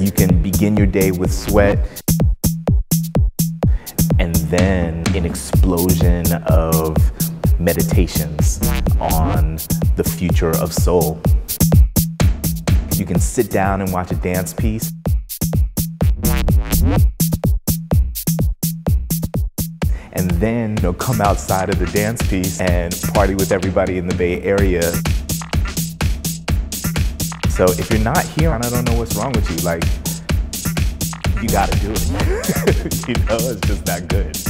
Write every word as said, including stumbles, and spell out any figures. You can begin your day with sweat, and then an explosion of meditations on the future of soul. You can sit down and watch a dance piece. And then, you know, come outside of the dance piece and party with everybody in the Bay Area. So if you're not here, and I don't know what's wrong with you, like, you gotta do it. You know, it's just that good.